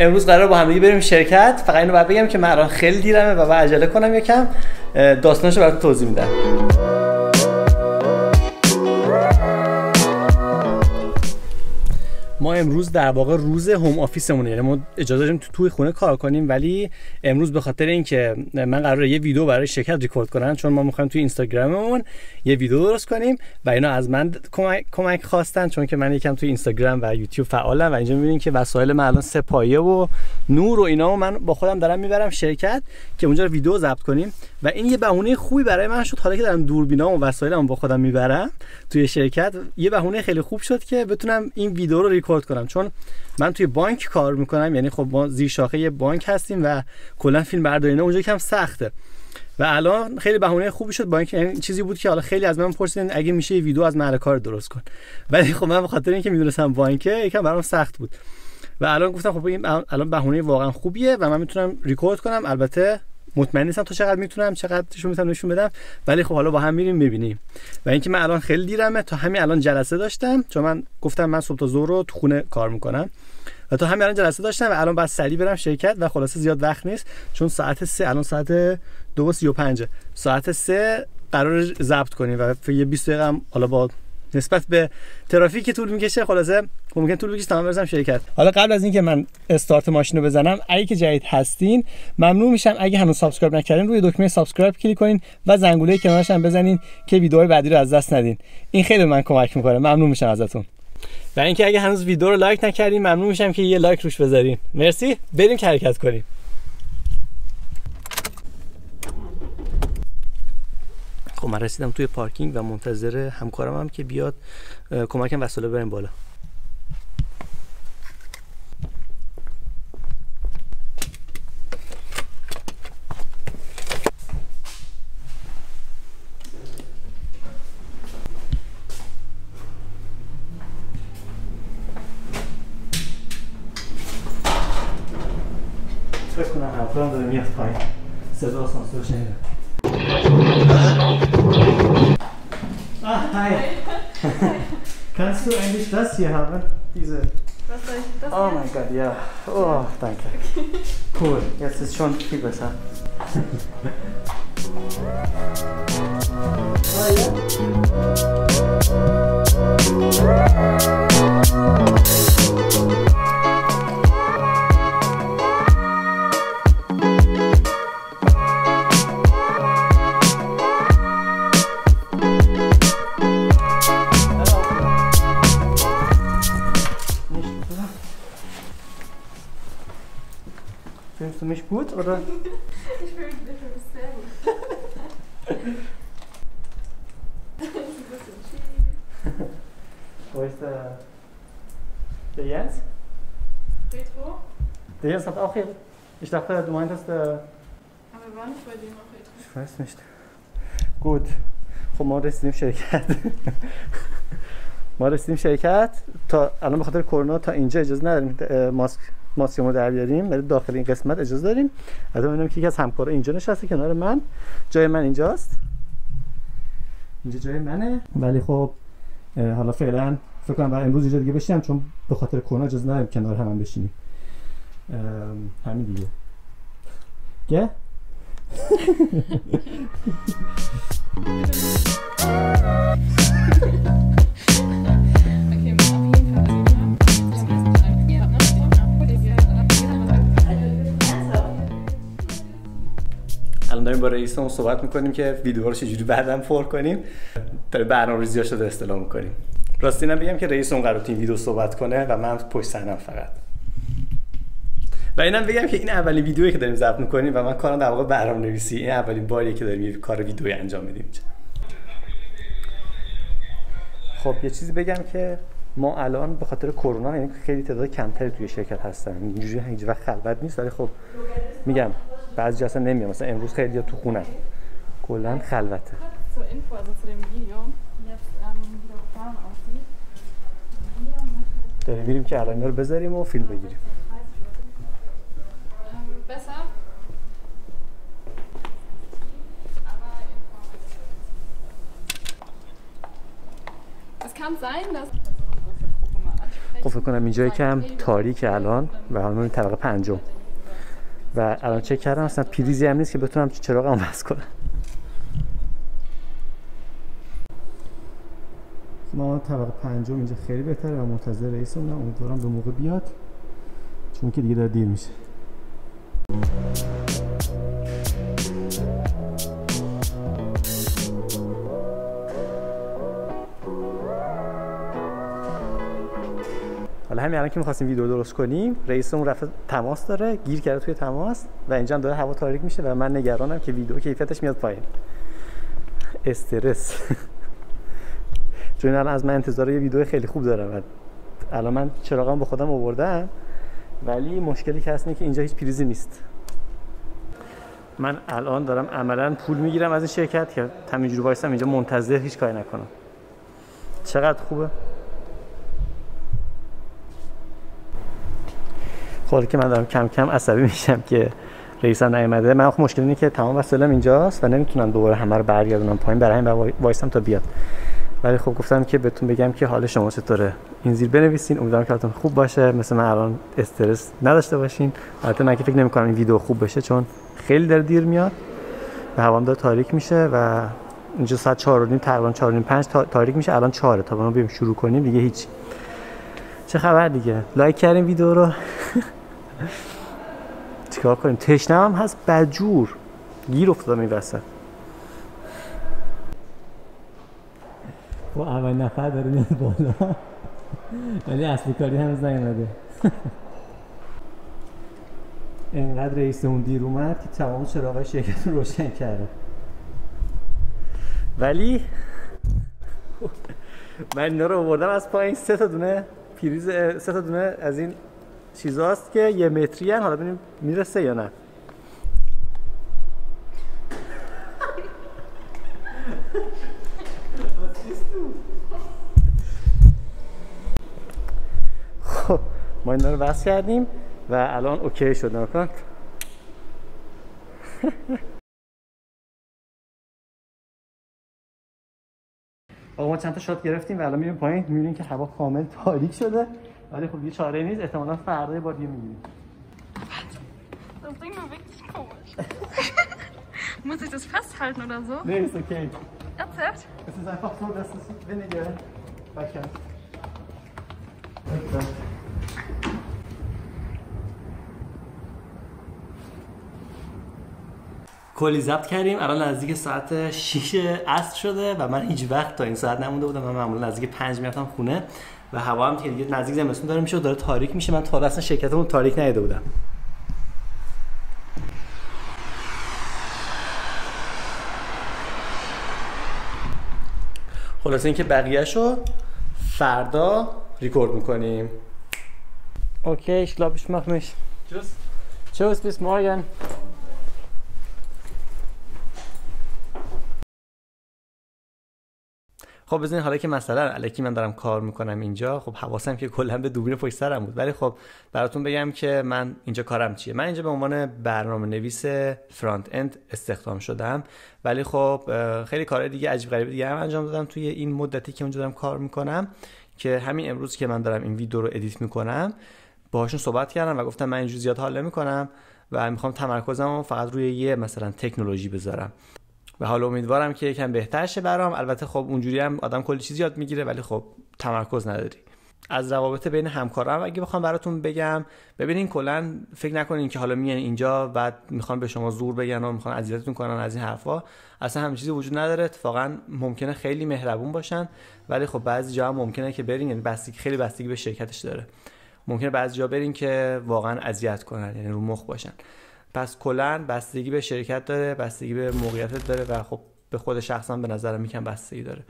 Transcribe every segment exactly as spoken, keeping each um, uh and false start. امروز قرار با همدیگه بریم شرکت. فقط اینو باید بگم که من الان خیلی دیرمه و باید عجله کنم، یکم داستانشو برات توضیح میدم. ما امروز در واقع روز هوم آفیسمونه، یعنی ما اجازه داریم تو توی خونه کار کنیم، ولی امروز به خاطر اینکه من قراره یه ویدیو برای شرکت ریکورد کنم، چون ما می‌خوایم توی اینستاگراممون یه ویدیو درست کنیم و اینا از من کمک, کمک خواستن، چون که من یکم توی اینستاگرام و یوتیوب فعالم و اینجا می‌بینید که وسایل من الان سپایه و نور و اینا و من با خودم دارم میبرم شرکت که اونجا ویدیو ضبط کنیم و این یه بهونه خوبی برای من شد. حالا که دارم دوربینام و وسایلم با خودم میبرم توی شرکت، یه بهونه خیلی خوب شد که بتونم این ویدیو رو ریکورد کنم، چون من توی بانک کار میکنم، یعنی خب ما زیر شاخه یه بانک هستیم و کلا فیلم برداری اینا اونجا کم سخته و الان خیلی بهونه خوبی شد. بانک یعنی چیزی بود که حالا خیلی از من پرسیدن اگه میشه یه ویدیو از محل کار درست کن، ولی خب من به خاطر اینکه میدونستم بانکه یکم برام سخت بود و الان گفتم خب این الان بهونه واقعا خوبیه و من میتونم ریکورد کنم. البته مطمئن نیستم تو چقدر میتونم چقدرشو میتونم نشون بدم، ولی خب حالا با هم میریم ببینیم. و اینکه من الان خیلی دیرمه، تا همین الان جلسه داشتم، چون من گفتم من صبح تا ظهر رو تو خونه کار میکنم و تا همین الان جلسه داشتم و الان بعد سریع برم شرکت و خلاصه زیاد وقت نیست، چون ساعت سه، الان ساعت دو و سی و پنج، ساعت سه قرار ضبط کنیم و یه بیست دقیقه هم حالا با نسبت به ترافیک طول میکشه، خلاصه ممکن طول بکشه تمام برسم شرکت. حالا قبل از اینکه من استارت ماشین رو بزنم، اگه که جدید هستین ممنون میشم اگه هنوز سابسکرایب نکردین روی دکمه سابسکرایب کلیک کنین و زنگوله کنارش هم بزنین که ویدیوهای بعدی رو از دست ندین. این خیلی من کمک میکنه، ممنون میشم ازتون. و اینکه اگه هنوز ویدیو رو لایک نکردین ممنون میشم که یه لایک روش بذارین. مرسی، بریم حرکت کنیم. خب من رسیدم توی پارکینگ و منتظر همکارم هم که بیاد کمکم وسایل رو بریم بالا. فکر کنم همکارم داره میاد پایین، صدا آسانسور شنیدم. Ah, hi! Kannst du eigentlich das hier haben? Diese? Was soll ich das? Oh mein Gott, ja. Oh, danke. Cool, jetzt ist schon viel besser. Fühlst du mich gut, oder? Ich fühle mich sehr gut. Wo ist der, der Jens? Retro? Der Jens hat auch hier... Ich dachte, du meintest der... Aber war nicht bei dem auch Retro? Ich weiß nicht. Gut. خب ما رسیدیم شرکت. ما رسیدیم شرکت. تا الان به خاطر کرونا تا اینجا اجازه نداریم ماسک ماسکمون رو در بیاریم، ولی داخل این قسمت اجازه داریم. از اون می‌بینم که یکی از همکارا اینجا نشسته کنار من، جای من اینجاست، اینجا جای منه، ولی خب حالا فعلا فکر کنم برای امروز اینجا دیگه بشینم، چون به خاطر کرونا اجازه نداریم کنار هم, هم بشینیم. همین دیگه که الان داریم با رئیسمون صحبت میکنیم که ویدیو رو چجوری بعدم فور کنیم، تا برنامه‌ریزی‌هاش رو اصلاح میکنیم. راستی اینم بگم که رئیسمون قراره تو این ویدیو صحبت کنه و من پشت صحنه‌ام فقط. و اینم بگم که این اولین ویدیویی که داریم ضبط میکنیم و من کارم در واقع برنامه‌نویسی، این اولین باریه که داریم یه کار ویدیویی انجام میدیم. خب یه چیزی بگم که ما الان به خاطر کرونا یعنی خیلی تعداد کمتری توی شرکت هستن، اینجوری هیچ وقت خلوت نیست، ولی خب میگم بعضی جا اصلا نمیام، مثلا امروز خیلی تو خونم، کلا خلوته. داریم میریم که الان اینا رو بذاریم و فیلم بگیریم. Es kann sein, dass... خب فکر کنم اینجا یکم تاریکه الان و همون طبقه پنجم و الان چک کردم اصلا پریزی هم نیست که بتونم چراغم وصل کنم. ما طبقه پنجم اینجا خیلی بهتره و منتظر رئیسمونم، امیدوارم به موقع بیاد چون که دیگه داره دیر میشه. حالا همین الان که می‌خواستیم ویدیو درست کنیم رئیسمون رفت تماس داره، گیر کرده توی تماس و اینجا هم داره هوا تاریک میشه و من نگرانم که ویدیو کیفیتش میاد پایین. استرس. چون الان از من انتظار یه ویدیو خیلی خوب دارم. الان من چراغم به خودم آوردم ولی مشکلی که هست اینه که اینجا هیچ پریزی نیست. من الان دارم عملاً پول میگیرم از این شرکت که همینجوری وایسم اینجا منتظر هیچ کاری نکنم. چقدر خوبه. خب که من دارم کم کم عصبی میشم که رئیسم نیومده. من خب مشکل اینه که تمام وسایلم اینجاست و نمیتونم دوباره همه رو برگردونم پایین، برای همین وایسم تا بیاد. ولی خب گفتم که بهتون بگم که حال شما چطوره. این زیر بنویسین، امیدوارم که حالتون خوب باشه، مثل من الان استرس نداشته باشین. البته من که فکر نمی‌کنم این ویدیو خوب بشه چون خیلی داره دیر میاد و هوا هم داره تاریک میشه و اینجا ساعت چهار و نیم تقریبا چهار و نیم پنج تاریک میشه. الان چهار تا ما بریم شروع کنیم دیگه هیچ. چه خبر دیگه؟ لایک کردین ویدیو رو. چیکار کنیم؟ تشنه‌ام هست بجور. گیر افتادم این وسط. و اول نفر داره میاد بالا ولی اصلی کاری هنوز نیومده. اینقدر رئیسمون دیر اومد که تمام چراغای شرکت رو روشن کرده ولی من اینا رو آوردم از پایین. سه تا دونه پریز، سه تا دونه از این چیزاست که یه متری ان. حالا ببینیم میرسه یا نه. ما اینا رو وصل کردیم و الان اوکی شد. نکن آقا ما چند تا شات گرفتیم و الان میریم پایین. میبینیم که هوا کامل تاریک شده ولی خب یه چاره نیست. احتمالا فردا یه بار دیگه میبینیم. Das Ding war wirklich komisch. Muss ich das festhalten oder so? Nee, ist okay. Ernsthaft? Es ist einfach so, dass es weniger weichert. کلی ضبط کردیم. الان نزدیک ساعت شش عصر شده و من هیچ وقت تا این ساعت نمونده بودم. من معمولا نزدیک پنج میرفتم خونه و هوا هم دیگه نزدیک زمستون داره میشه و داره تاریک میشه. من تا اصلا شرکتمون تاریک ندیده بودم. خلاصه اینکه بقیه‌شو فردا ریکورد میکنیم. اوکی، ich glaube ich mach mich. Tschüss. Tschüss bis morgen. خب بزنین حالا که مثلا الکی من دارم کار میکنم اینجا، خب حواسم که کلا به دوربین پشت سرم بود ولی خب براتون بگم که من اینجا کارم چیه. من اینجا به عنوان برنامه نویس فرانت اند استخدام شدم ولی خب خیلی کارهای دیگه عجیب غریب دیگه هم انجام دادم توی این مدتی که اونجا دارم کار میکنم که همین امروز که من دارم این ویدیو رو ادیت میکنم باهاشون صحبت کردم و گفتم من اینجوری زیاد حال نمیکنم و میخوام تمرکزمو فقط روی یه مثلا تکنولوژی بذارم و حالا امیدوارم که یکم بهتر شه برام. البته خب اونجوری هم آدم کلی چیز یاد میگیره ولی خب تمرکز نداری. از روابط بین همکارام اگه بخوام براتون بگم، ببینین کلا فکر نکنین که حالا میان اینجا بعد میخوان به شما زور بگن و میخوان اذیتتون کنن از این حرفا. اصلا همین چیزی وجود نداره. اتفاقا ممکنه خیلی مهربون باشن ولی خب بعضی جاها ممکنه که برین، یعنی بستگی خیلی بستگی به شرکتش داره، ممکنه بعضی جا برین که واقعا اذیت کنن، یعنی رو مخ باشن. پس کلا بستگی به شرکت داره، بستگی به موقعیت داره و خب به خود شخصا به نظرم یکم بستگی داره.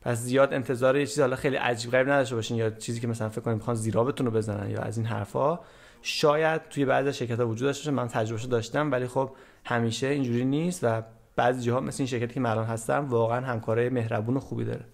پس زیاد انتظار یه چیز حالا خیلی عجیب غریب نداشته باشین یا چیزی که مثلا فکر کنین میخوان زیرابتون رو بزنن یا از این حرفا. شاید توی بعضی شرکت‌ها وجود داشته باشه، من تجربهش داشتم ولی خب همیشه اینجوری نیست و بعضی جاها مثل این شرکتی که من الان هستم واقعا همکارای مهربون و خوبی داره.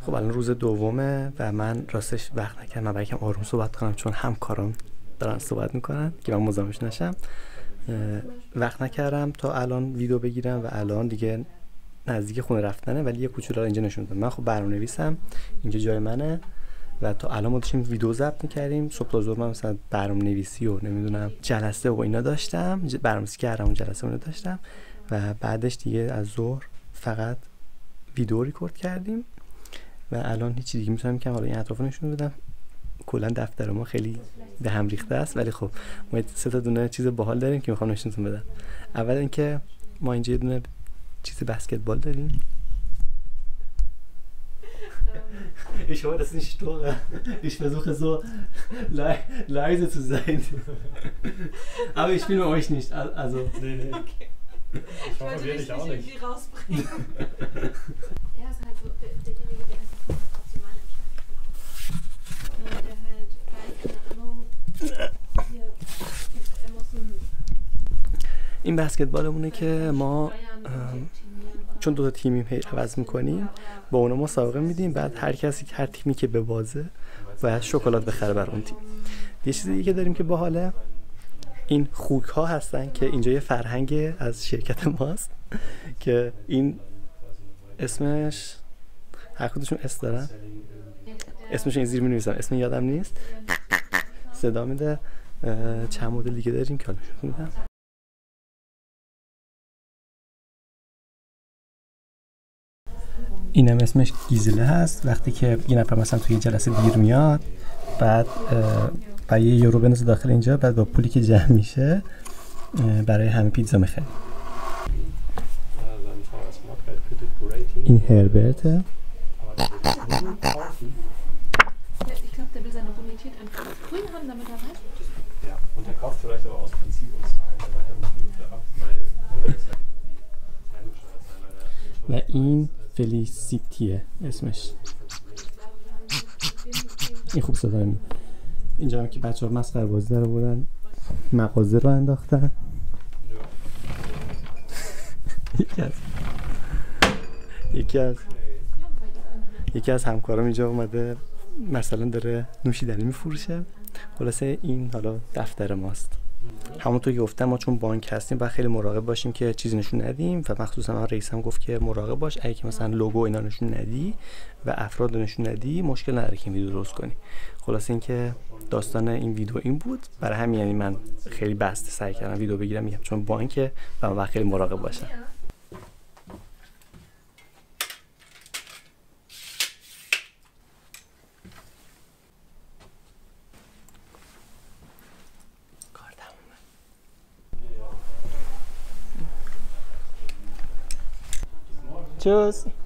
خب الان روز دومه و من راستش وقت نکردم برای یکم آروم صحبت کنم چون همکارام دارن صحبت میکنن که من مزاحمش نشم. وقت نکردم تا الان ویدیو بگیرم و الان دیگه نزدیک خونه رفتنه ولی یه کوچولو اینجا نشون دادم. من خب برنامه‌نویسم، اینجا جای منه و تا الان ما داشتیم ویدیو ضبط می‌کردیم، صبح تا ظهر من مثلا برنامه‌نویسی و نمیدونم جلسه و اینا داشتم، برنامه‌نویسی کردم اون جلسه اون داشتم و بعدش دیگه از ظهر فقط ویدیو ریکورد کردیم و الان هیچ دیگه میتونم که حالا این اطرافو نشون بدم. کلا دفتر ما خیلی به هم ریخته است، ولی خب ما سه تا دونه چیز باحال داریم که میخوام نشونتون بدم. اول اینکه ما اینجا یه دونه چیز بسکتبال داریم. Ich hoffe, das ist nicht Dora. Ich versuche so le leise zu sein. Aber ich filme euch nicht. Also, nee, nee. Okay. Ich wollte dich nicht irgendwie rausbringen. Er ist halt so derjenige, der ist emotional im Schrank. Der halt weiß, keine Ahnung, hier, er muss ein... این بسکتبالمونه که ما چون دو تا تیمیم عوض میکنیم با اونا مسابقه میدیم، بعد هر کسی هر تیمی که به بازه باید شکلات بخره بر اون تیم. یه چیزی که داریم که باحاله این خوک ها هستن که اینجا یه فرهنگ از شرکت ماست که این اسمش هر کدومشون اسم دارن، اسمش این زیر می نویسم، اسم یادم نیست، صدا میده. چند مدل دیگه داریم که حالشون میدم. اینم اسمش گیزله هست. وقتی که یه نفر مثلا توی جلسه دیر میاد، بعد با یه یورو بندازه داخل اینجا، بعد با پولی که جمع میشه برای همه پیتزا میخریم. این هربرته. و این فلیسیتیه اسمش. این خوب صدا میده. اینجا هم که بچه ها مسخره بازی رو بردن، مغازه رو انداختن. یکی از یکی از یکی از همکارام اینجا اومده مثلا داره نوشیدنی میفروشه. خلاصه این حالا دفتر ماست. همونطور که گفتم ما چون بانک هستیم باید خیلی مراقب باشیم که چیزی نشون ندیم و مخصوصا من رئیسم گفت که مراقب باش، اگه که مثلا لوگو اینا نشون ندی و افراد نشون ندی مشکل نداره که ویدیو درست کنی. خلاصه اینکه داستان این ویدیو این بود، برای همین یعنی من خیلی بسته سعی کردم ویدیو بگیرم، میگم چون بانکه و من باید خیلی مراقب باشم. Tschüss.